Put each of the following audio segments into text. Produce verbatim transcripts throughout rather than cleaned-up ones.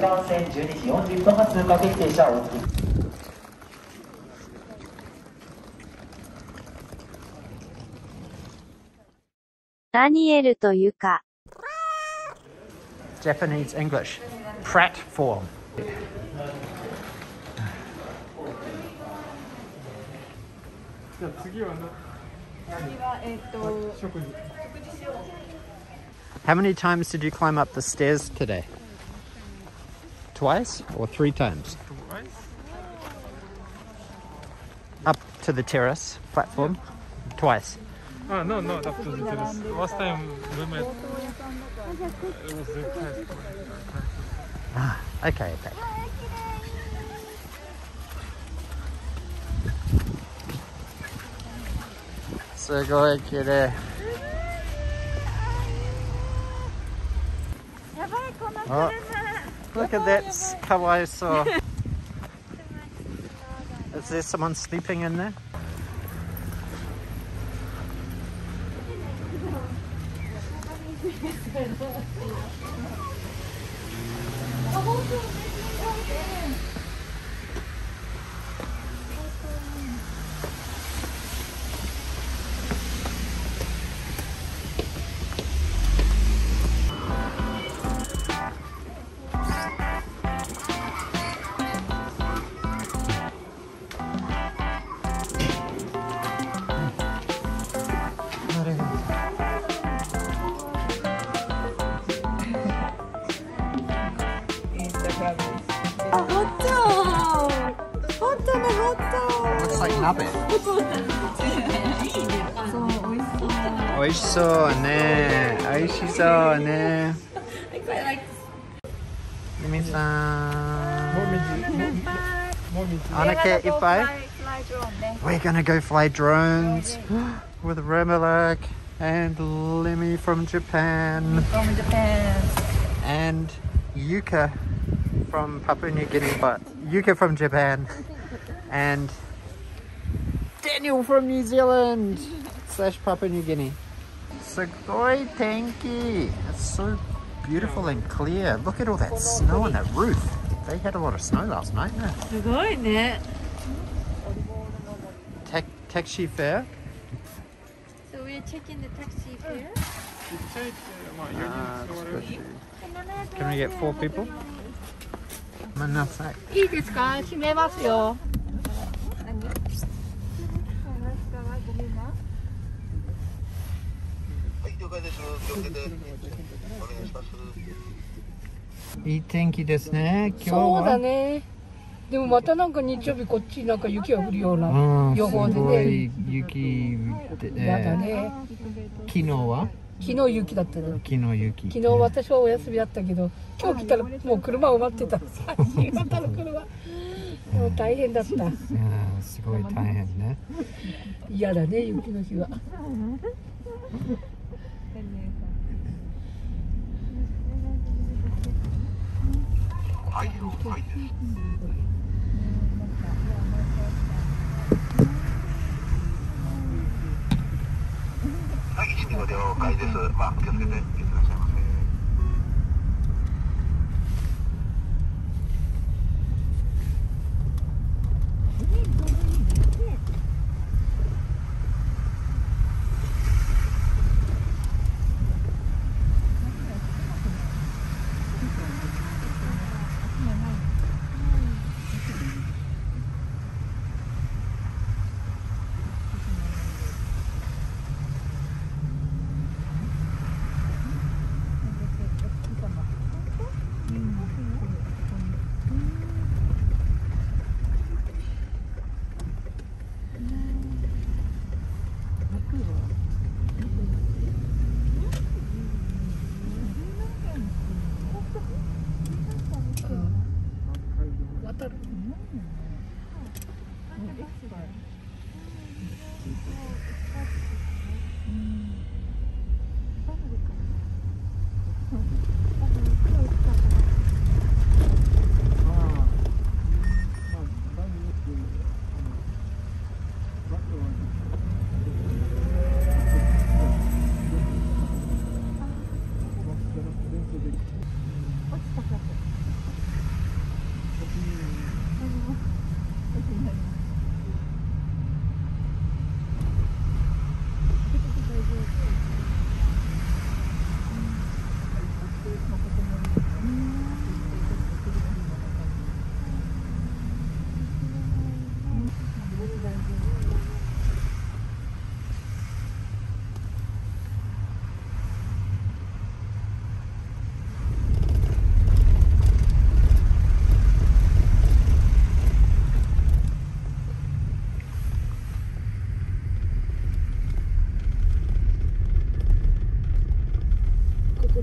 間線じゅうにじよんじゅっぷん発通過決定車を。ダニエルとユカ。Japanese English platform. How many times did you climb up the stairs today? Twice or three times? Twice. Up to the terrace platform? Yeah. Twice. Oh, no, not up to the terrace. Last time we met, it was the terrace. Ah, okay, okay. Oh, look at that kawaii saw. Is there someone sleeping in there? I quite like this. Lemi-san. We're gonna go fly drones with Rambalac and Lemi from Japan. From Japan. And Yuka from Papua New Guinea, but Yuka from Japan. And Daniel from New Zealand slash Papua New Guinea. Sugoi Tenki! It's so beautiful and clear. Look at all that snow on that roof. They had a lot of snow last night, no? Sugoi ne. Ta taxi fare? So we're checking the taxi fare? Uh, Can we get four people? Manasai. Iidesukaimasu. Good tenki desu ne. Kyou da ne. Demo mata nanka nichoubi kochi nanka yuki ga furu you na yohou de ne. Yuki yada ne. Kinou wa? Kinou yuki datta ne. Kinou yuki. Kinou watashi wa oyasumi datta kedo, kyou kitara mou kuruma o matte ta. Shinshin mata no kuruma. Demo taihen datta. Ah, sugoi taihen ne. Yada ne yuki no hi wa.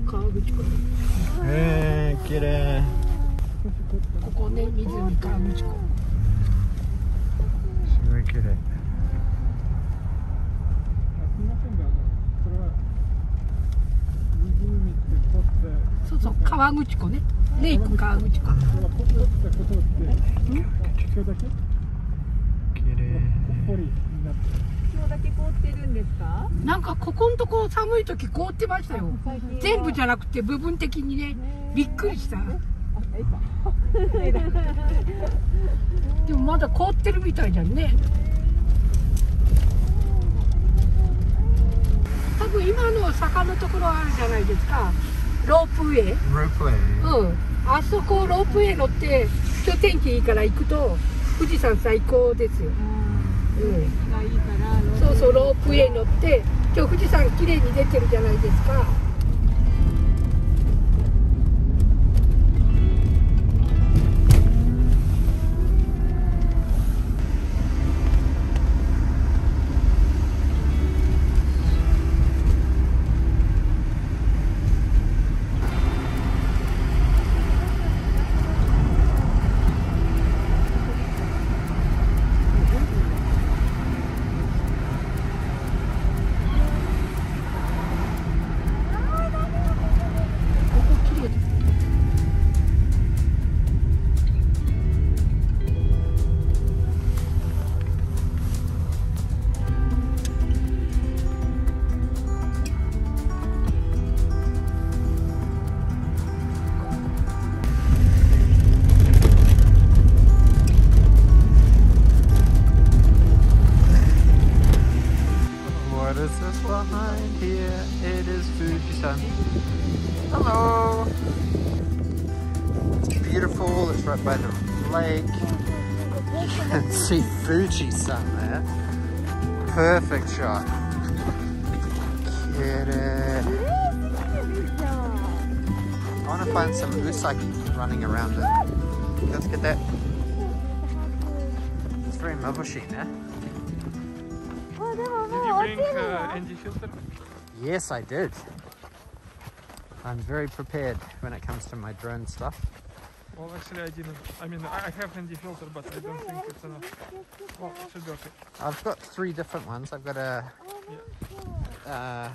川口湖。へえ、綺麗。ここね、湖川口湖。すごい綺麗。そうそう、川口湖ね。レイク川口湖。なんかここのとこ寒い時凍ってましたよ。全部じゃなくて部分的にね、びっくりした。でもまだ凍ってるみたいじゃんね。多分今の坂のところあるじゃないですか。ロープウェイ。ロープウェイ。うん。あそこロープウェイ乗って今日天気いいから行くと富士山最高ですよ。うん、そうそうロープウェイ乗って今日富士山きれいに出てるじゃないですか。Hello! It's beautiful, it's right by the lake. You can see Fujisan there. Perfect shot. Get it. I want to find some usagi running around it. Let's get that. It's very mushy, eh? Did you bring uh, N G filter? Yes, I did. I'm very prepared when it comes to my drone stuff. Well, actually, I didn't. I mean, I have N D filter, but I don't think it's enough. Well, it should be okay. I've got three different ones. I've got a... Yeah. Uh,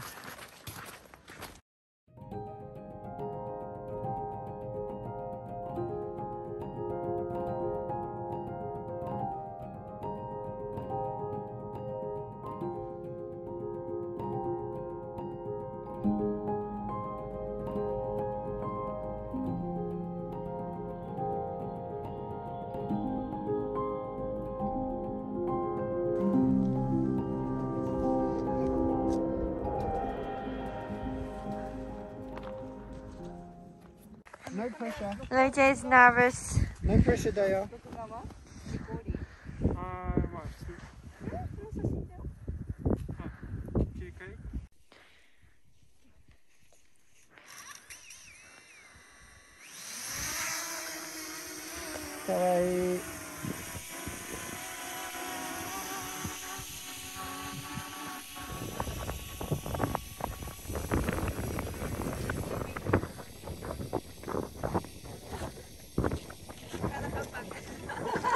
No pressure. Leija is nervous. No pressure, Daya. Kawaii.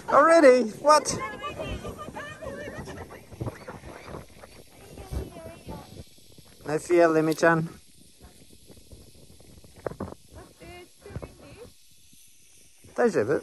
Already? What? No fear, Lemi-chan. Deja vu.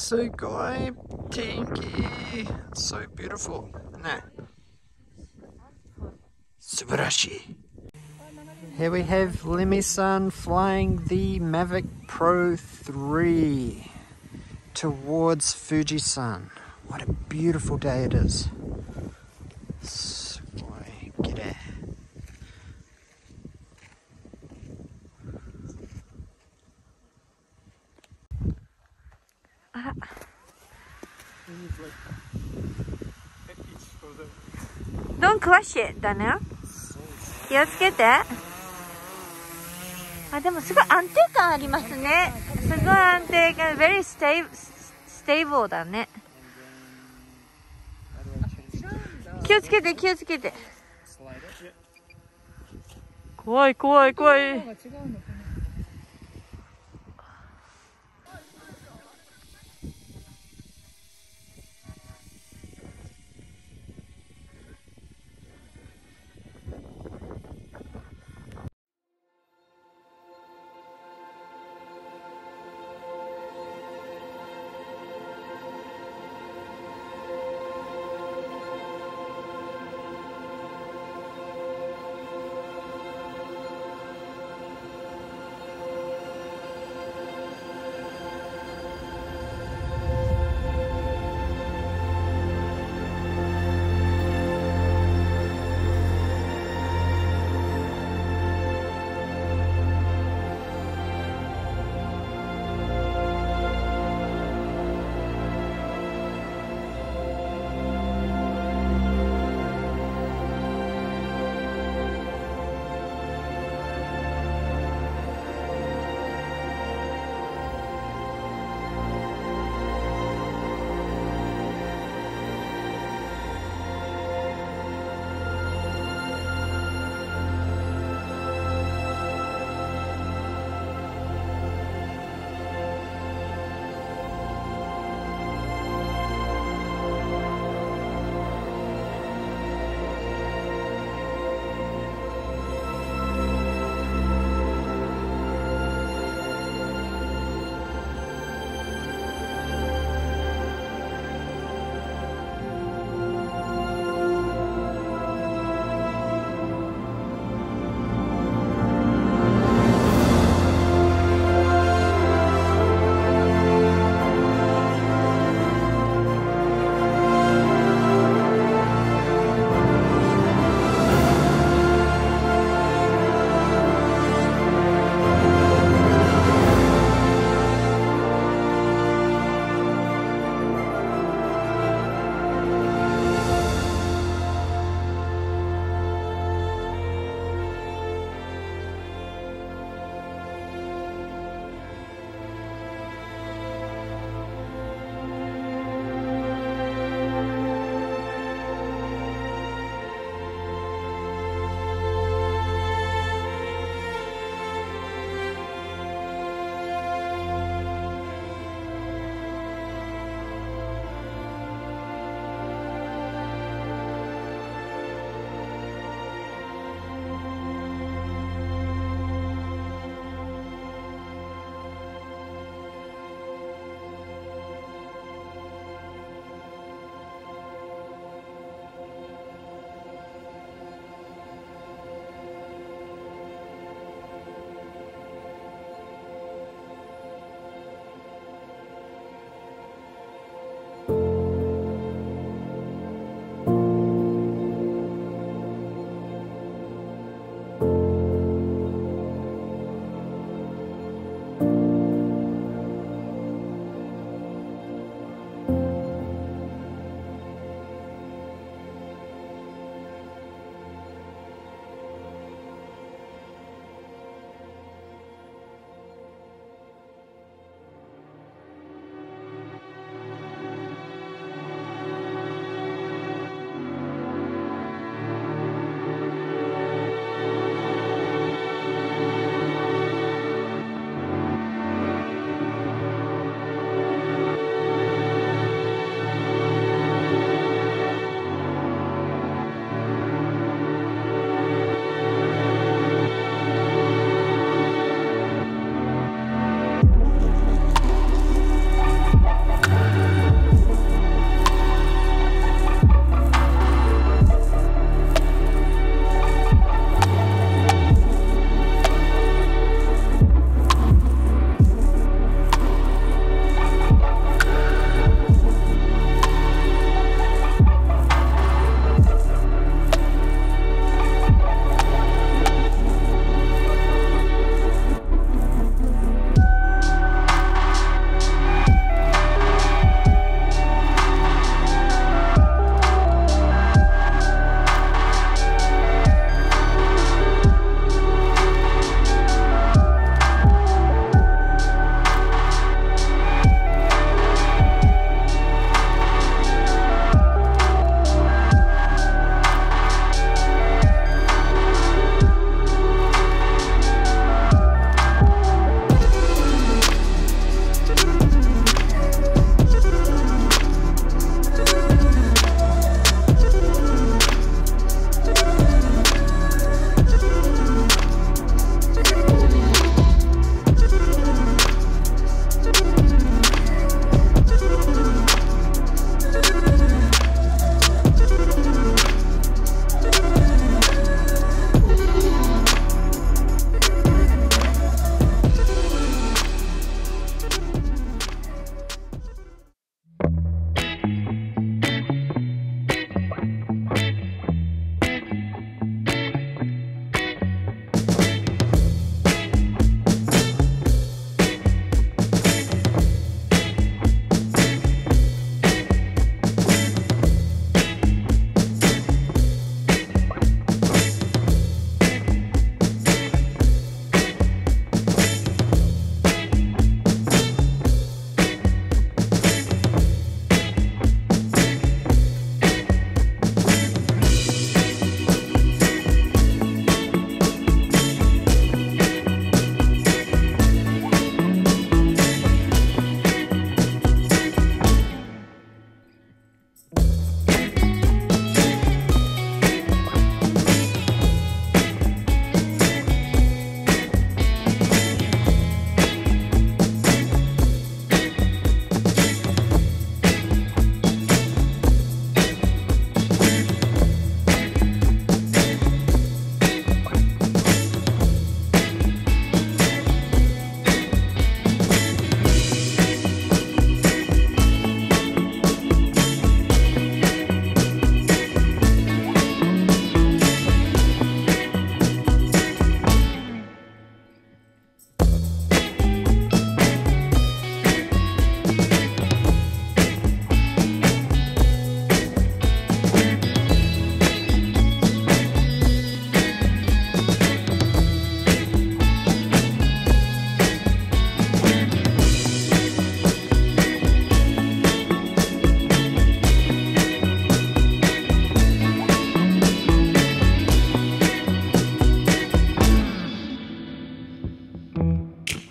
Saiko, I'm Tinky. It's so beautiful. Nah. Subarashi. Here we have Lemi-san flying the Mavic Pro three towards Fujisan. What a beautiful day it is. Sugoi, get it. Ah. Don't crush it, Daniel. Yosuke. あ、でもすごい安定感ありますね。すごい安定感、very stable stable だね。気をつけて、気をつけて。怖い、怖い、怖い。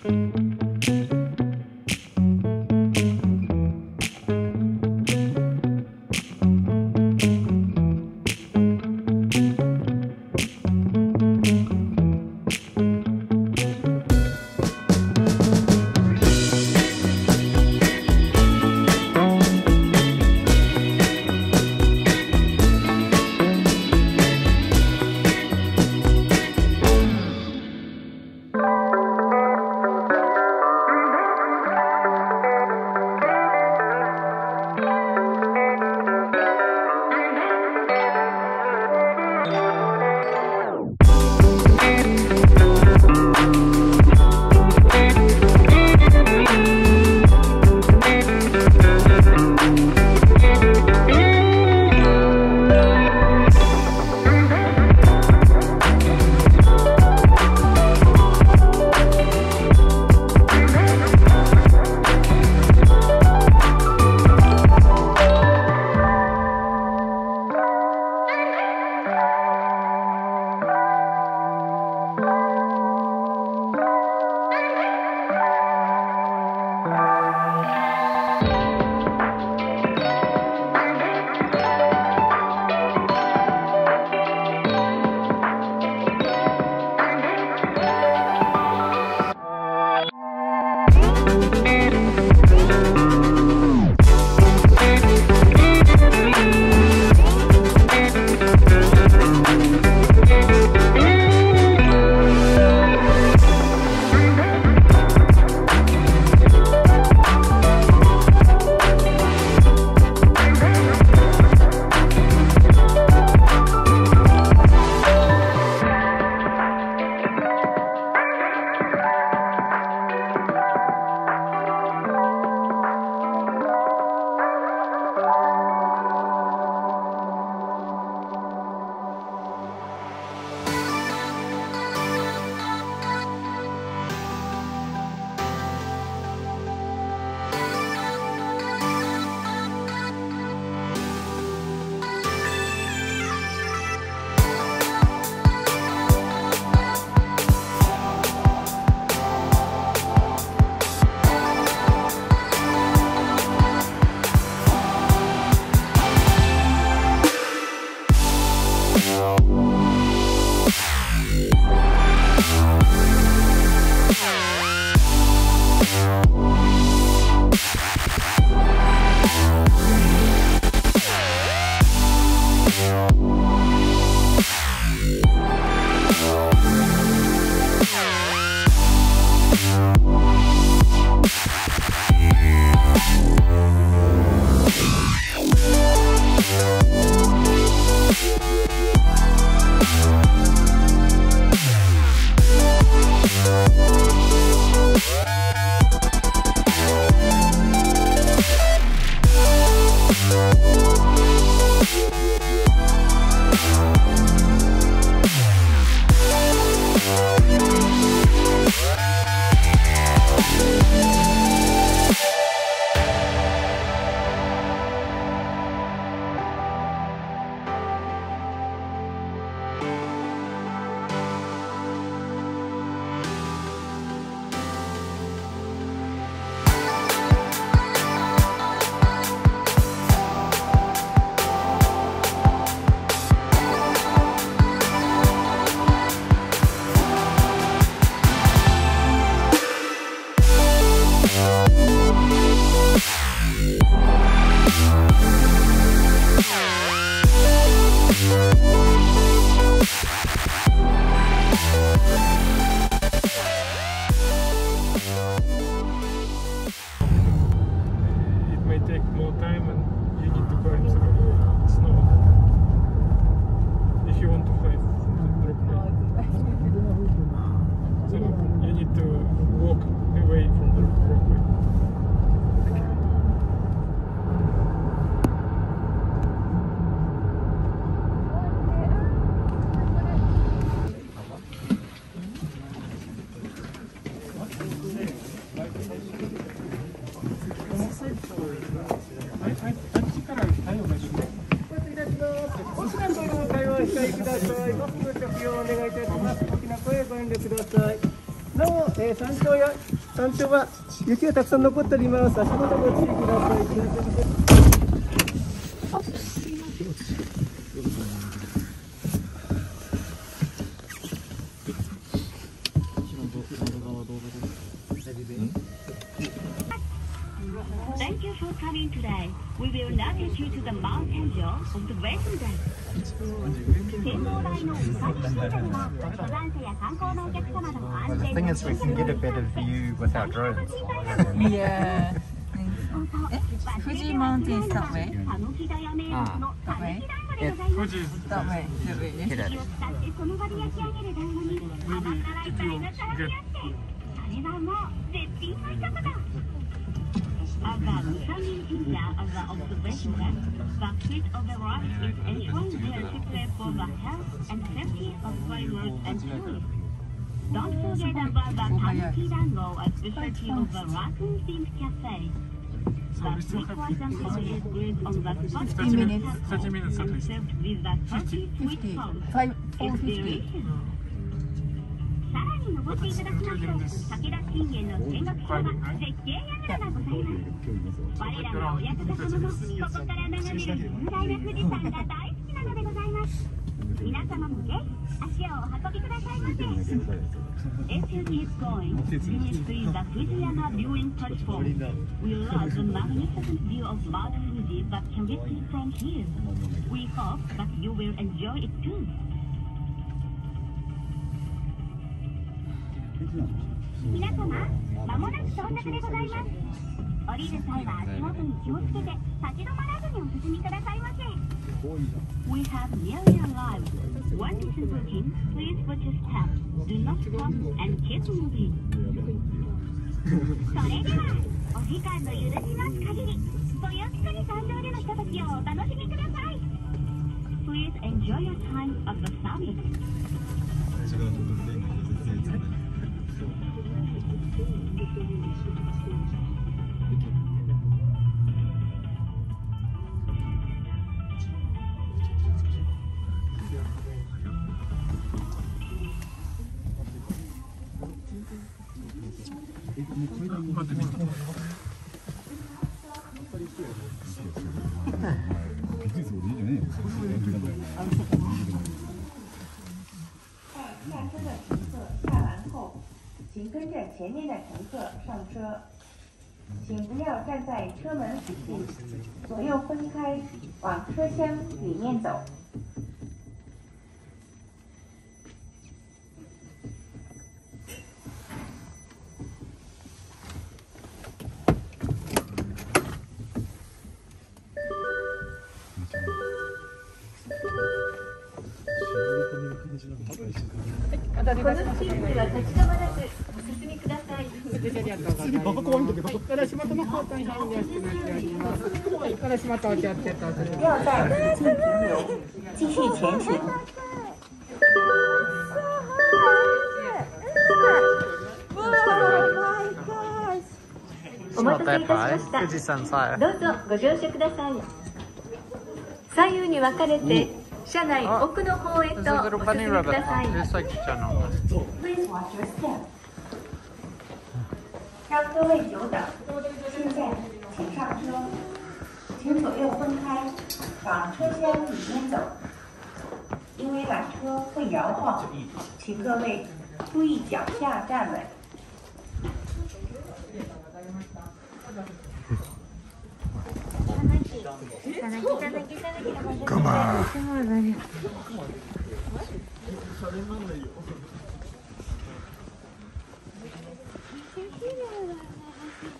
ご視聴ありがとうございました。えー、山頂や山頂は雪がたくさん残っております。足元ご注意ください。Thank you for coming today. We will navigate you to the mountain jaw of the western day. The thing is, we can get a better view with our drones. Yeah. Fuji Mountain is that way. Ah, that way? Yeah, Fuji is that way. Get it. About one hundred meters of the western bank, the pit of the rock is enshrined there to pray for the health and safety of farmers and tourists. Don't forget about the Tanuki Dango, a specialty of the Raccoon Themed Cafe. The three-quarter dango is grilled on the spot in the castle and served with the turkey sweet sauce. It's delicious. さらに登っていただきましょう。武田信玄の見学コーナー絶景山がございます。我らをお役立ての皆様に雄大な富士山が大好きなのでございます。皆様もぜひ足をお運びくださいませ。If you keep going, please reach the Fujiyama viewing platform. We love the magnificent view of Mount Fuji that can be seen from here. We hope that you will enjoy it too. We have nearly arrived. When this is working, please watch your step. Do not stop and keep moving. それではお時間の許します限り、ごゆっくり山頂でのひとときをお楽しみください。Please enjoy your time at the summit. It's not that bad. Fujisan's higher. どうぞご乗車ください。左右に分かれて車内奥の方へとお進みください。 Please watch your step. 让各位久等。现在请上车，请左右分开，往车厢里面走，因为缆车会摇晃，请各位注意脚下站稳。 Come on.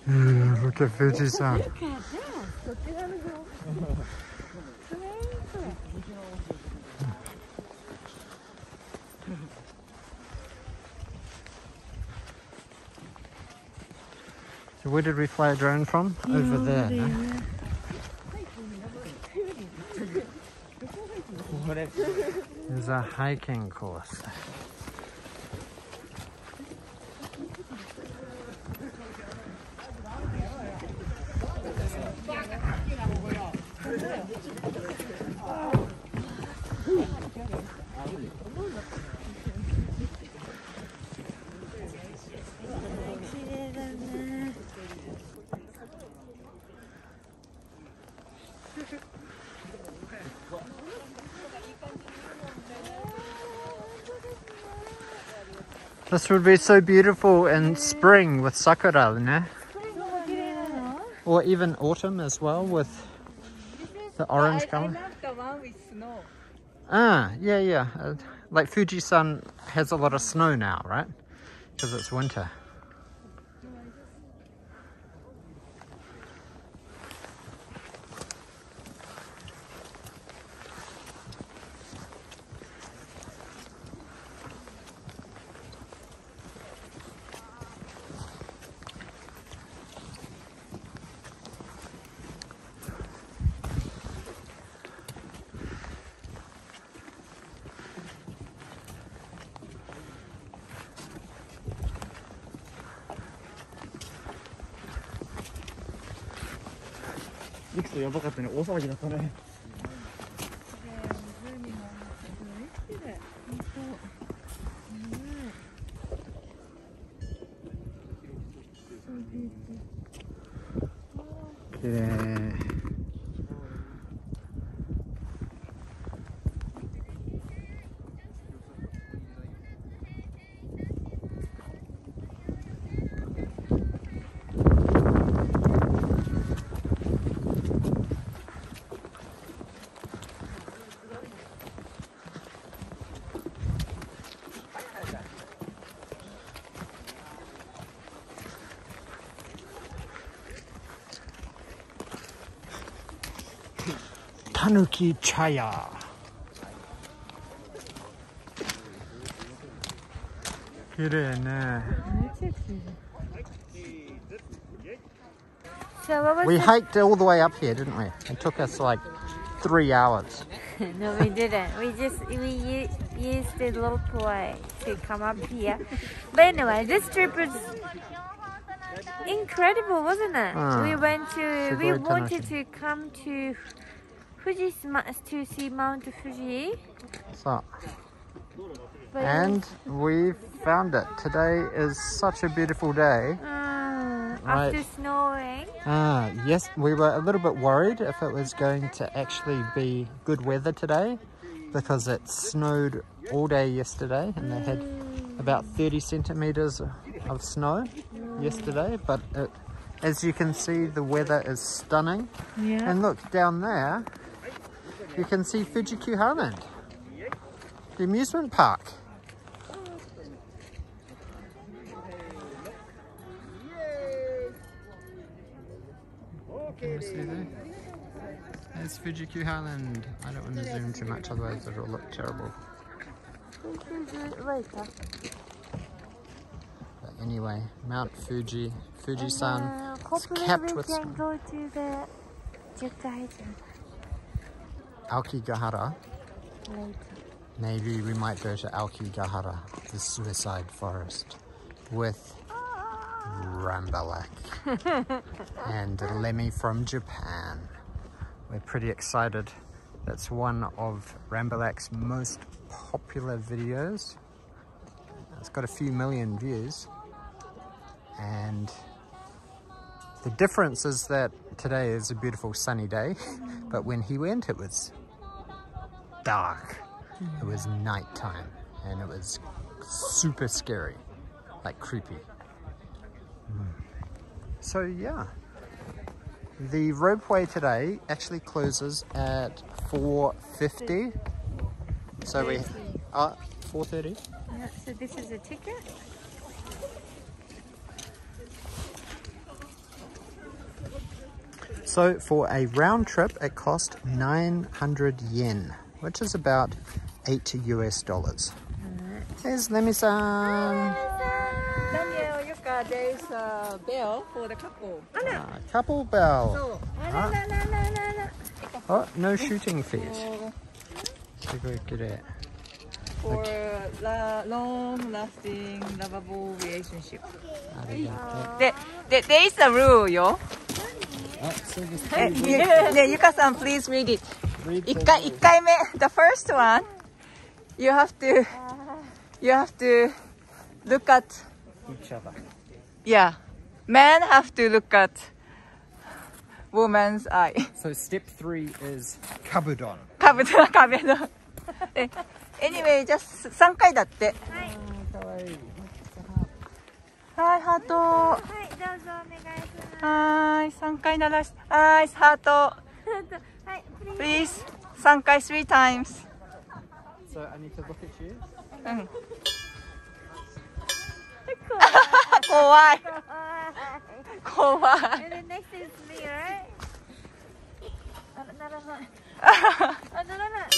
Yeah, look at Fujisan. So where did we fly a drone from? Over there. No? There's a hiking course. This would be so beautiful in spring with sakura, no? Or even autumn as well with the orange color. I love the one with snow. Ah, yeah, yeah. Uh, like Fujisan has a lot of snow now, right? Because it's winter. Tanuki Chaya. So what was we hiked all the way up here, didn't we? It took us like three hours. No, we didn't. We just we used the local way to come up here. But anyway, this trip was incredible, wasn't it? Ah, we went to we wanted to come to. Fuji to see Mount Fuji. So, and we found it. Today is such a beautiful day. Mm, right. After snowing. Ah, yes, we were a little bit worried if it was going to actually be good weather today because it snowed all day yesterday and they had about thirty centimeters of snow mm. yesterday, but it, as you can see, the weather is stunning. Yeah. And look, down there, you can see Fuji-Q Highland, the amusement park. Can you see there? There's Fuji-Q Highland. I don't want to zoom too much, otherwise it'll look terrible. But anyway, Mount Fuji, Fujisan, uh, it's capped with snow. Hopefully we can go to the Aokigahara. Later. Maybe we might go to Aokigahara, the suicide forest, with Rambalac and Lemi from Japan. We're pretty excited. That's one of Rambalac's most popular videos. It's got a few million views. And the difference is that today is a beautiful sunny day, but when he went, it was dark. It was nighttime, and it was super scary, like creepy. Mm. So yeah, the ropeway today actually closes at four fifty. So we are uh, four thirty. Yeah, so this is a ticket. So for a round trip, it cost nine hundred yen, which is about eight U S dollars. Right. Here's Lemi-san. Daniel, Yuka, there is a bell for the couple. Ah, couple bell. Ah. Oh, no shooting fees. For la long-lasting, lovable relationship. There, there, there is a rule, yo. Oh, so hey, yeah, Yuka-san, please read it. Read one, the first one, you have to, you have to look at each other. Yeah, men have to look at woman's eye. So step three is kabudon. Kabudon, kabudon. Anyway, just three times. はい、ハート。はい、どうぞお願いします。はい、三回鳴らして。はい、ハート。はい、please。三回 three times。So I need to look at you。うん。怖い。怖い。And the next is me, right? あ、ならない。あ、ならない。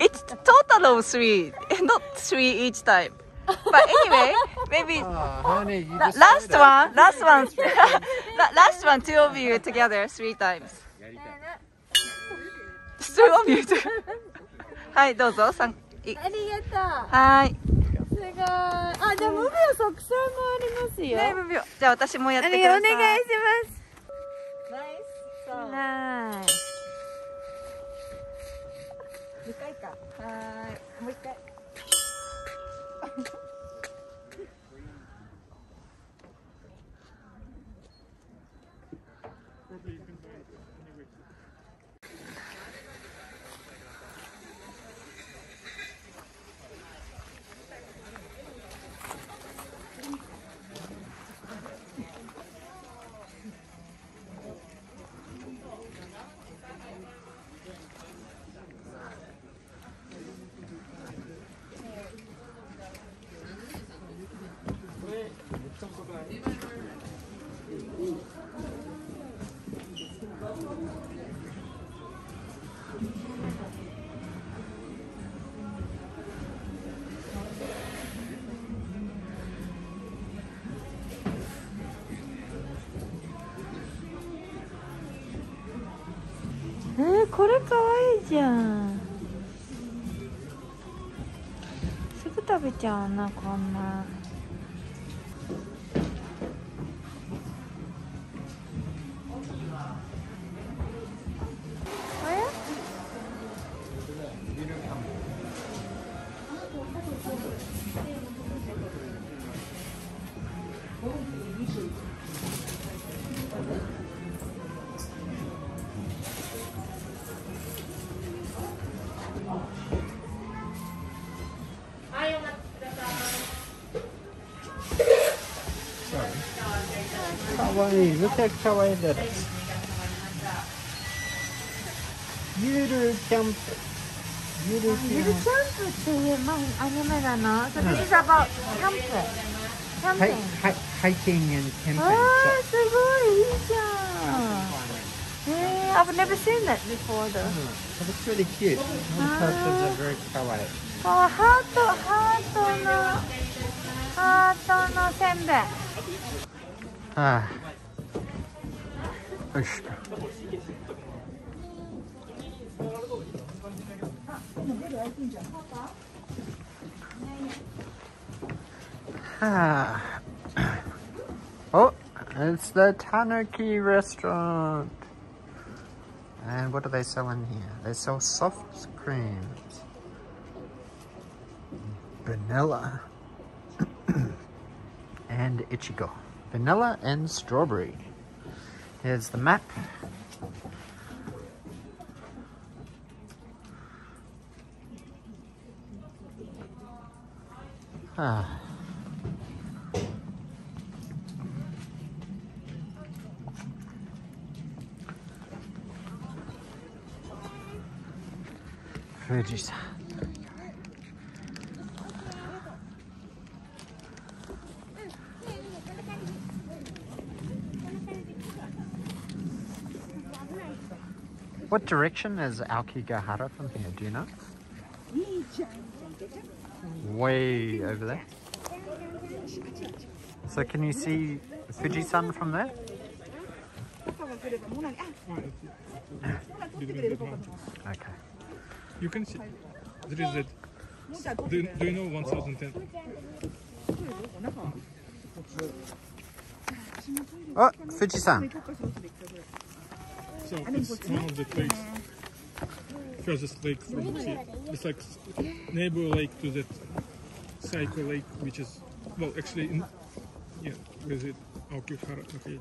It's total of three, not three each time. But anyway, maybe oh, honey, la last one, last one, last one. Two of you together three times. Two of you. Hi, どうぞ。さん。ありがとう。はい。すごい。あ、じゃあ無病息災もありますよ。ね、無病。じゃあ私もやってください。お願いします。ナイス。ナイス。二回か。はい。もう一回。これかわいいじゃん。すぐ食べちゃうな、こんな。Look how kawaii that is. Yuru Camp. Yuru Camp. This is about camping. Camping. Hi, hi, hiking and camping. Ah, so good. Yeah, I've never seen that before though. Mm, it's really cute. All the characters are very kawaii. Oh, heart, heart, heart, heart, no senbei. Ah. Ah. Oh, it's the Tanuki restaurant. And what do they sell in here? They sell soft creams, vanilla, and ichigo. Vanilla and strawberry. Here's the map. Ah. Fujisan. What direction is Aokigahara from here, do you know? Way over there. So can you see Fujisan from there? Okay. You can see, there is a, do, do you know one thousand ten? Oh, Fujisan. So it's one of the lakes, furthest lake from the sea. It's like neighbor lake to that Saiko lake, which is, well, actually, in, yeah, where is it? Aokigahara, okay.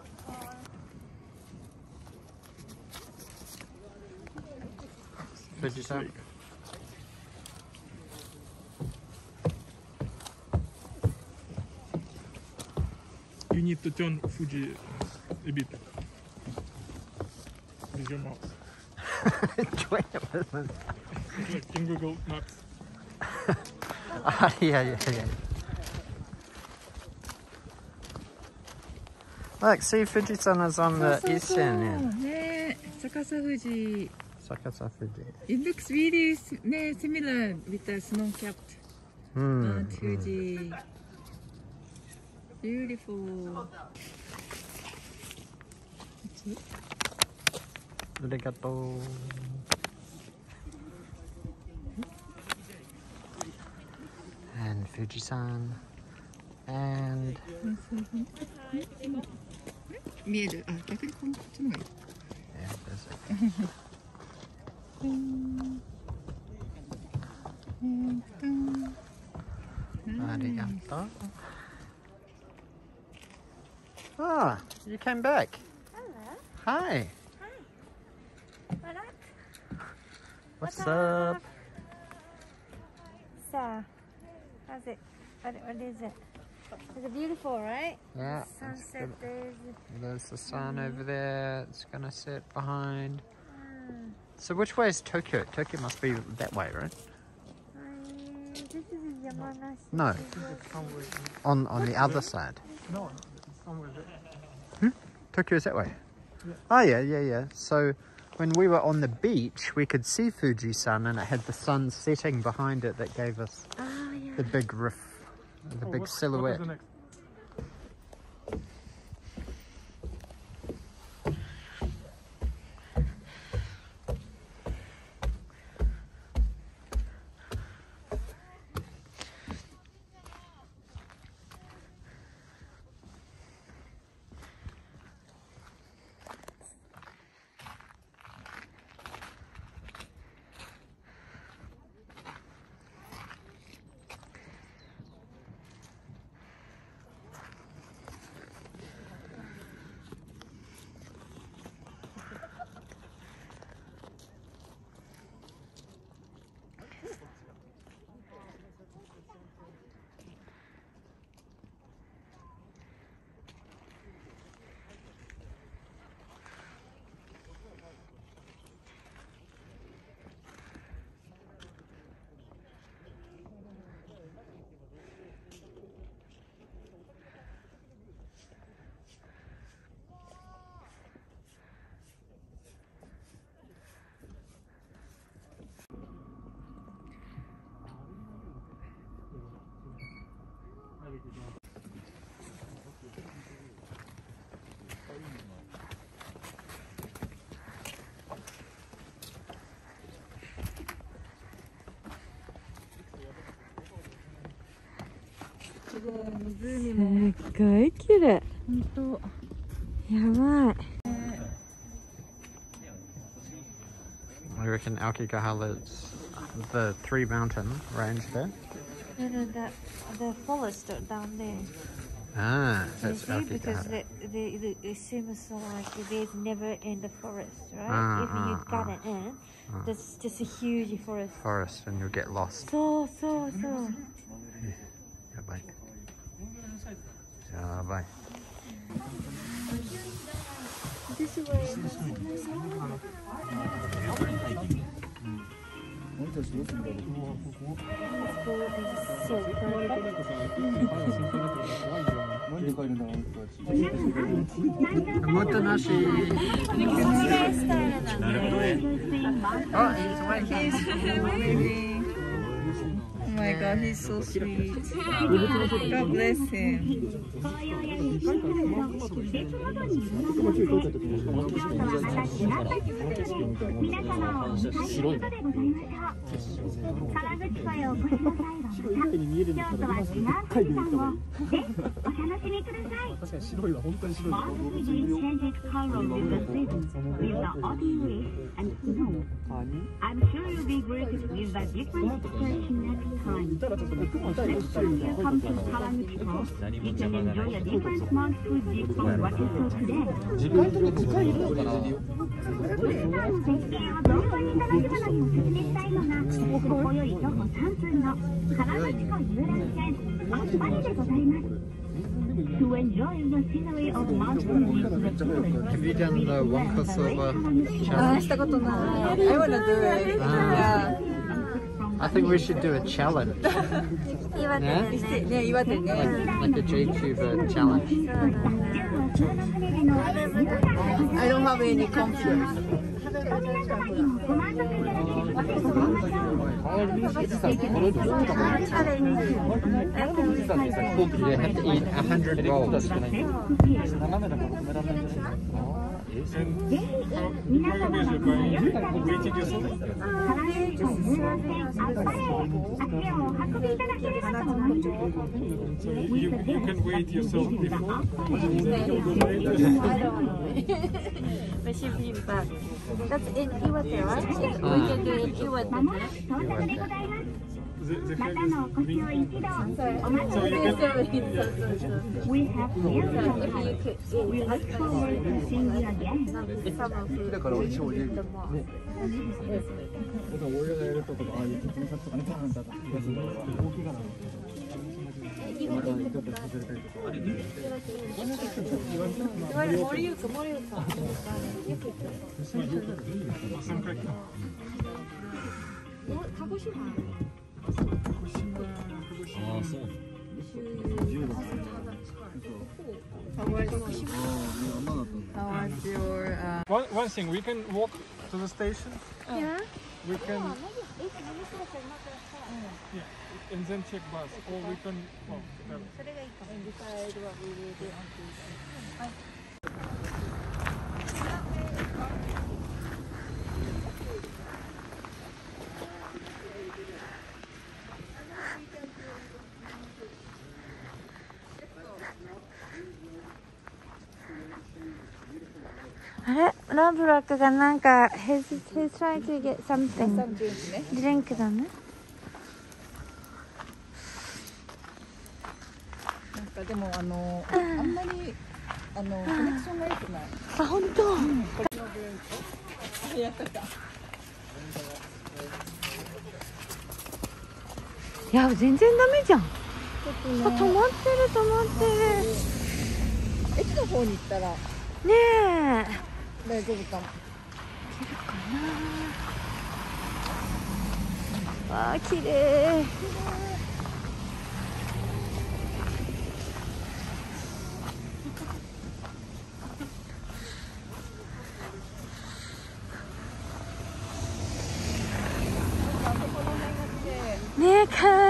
Fujisan. you need to turn Fuji a bit with your mouse. Join apartment. Like in Google Maps. Ah, yeah, yeah, yeah. Look, see, Fujisan is on the eastern end. Sakasa Fuji. Sakasa Fuji. It looks really similar with the snow-capped mm, uh, Fuji. Mm. Beautiful. Okay. Arigato. And Fujisan. And. Yeah, that's it. Arigato. Ah, you came back. Hello. Hi. What's what up? up? So, how's it? What, what is it? It's beautiful, right? Yeah. The sunset gonna, there's, there's the sun mm. over there. It's gonna sit behind. Mm. So, which way is Tokyo? Tokyo must be that way, right? Um, this is Yamanashi. No. On on the other side. No, it's somewhere there. Hmm? Tokyo is that way. Yeah. Oh yeah, yeah, yeah. So. When we were on the beach, we could see Fujisan, and it had the sun setting behind it that gave us oh, yeah. the big riff, the oh, big what, silhouette. What It. I reckon Aokigahara is the three mountain range there. No, no, that, the forest down there. Ah, that's Aokigahara. Because the, the, the, it seems like there's never in the forest, right? Ah, if ah, you got ah, it in, ah. there's just a huge forest. Forest, and you'll get lost. So, so, so. Yeah, yeah bye. Yeah, bye. This way. Oh, he's waiting. Oh my God, he's so sweet. God bless him. I'm sure you'll be greeted with a different expression next time. Next time you come to Kawaguchiko, you can enjoy a different Mount Fuji from what you saw today. To enjoy the scenery of Mount Fuji, the tourists. Have you done the Wonka Silver challenge? I want to do it. Ah. I think we should do a challenge. Yeah? Like, like a J-Tuber challenge. I don't have any confidence. You have to eat a hundred rolls. You, you can wait yourself before. We should be back. That's in Iwate, right? Uh, we can do it in Iwate. The, the so you can, we have here. We look forward to seeing you again. How was your... Uh... One, one thing, we can walk to the station. Yeah. We can... Yeah. And then check bus. Or we can... Well, and decide what we will do on Tuesday. Rambalac, he's, he's trying to get something. Some drink, ne? Drink them. Yeah, it's not 大丈夫かも。いけるかな。わあ、綺麗。ねえ、かわいい。